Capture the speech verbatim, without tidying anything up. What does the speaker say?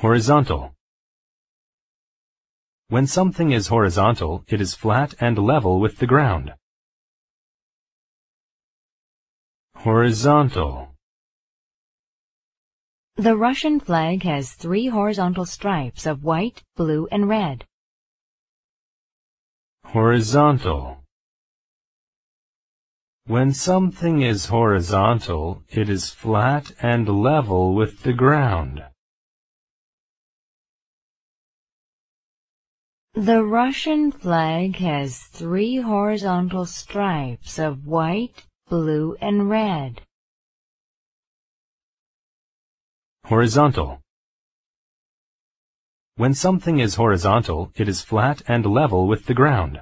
Horizontal. When something is horizontal, it is flat and level with the ground. Horizontal. The Russian flag has three horizontal stripes of white, blue, and red. Horizontal. When something is horizontal, it is flat and level with the ground. The Russian flag has three horizontal stripes of white, blue, and red. Horizontal. When something is horizontal, it is flat and level with the ground.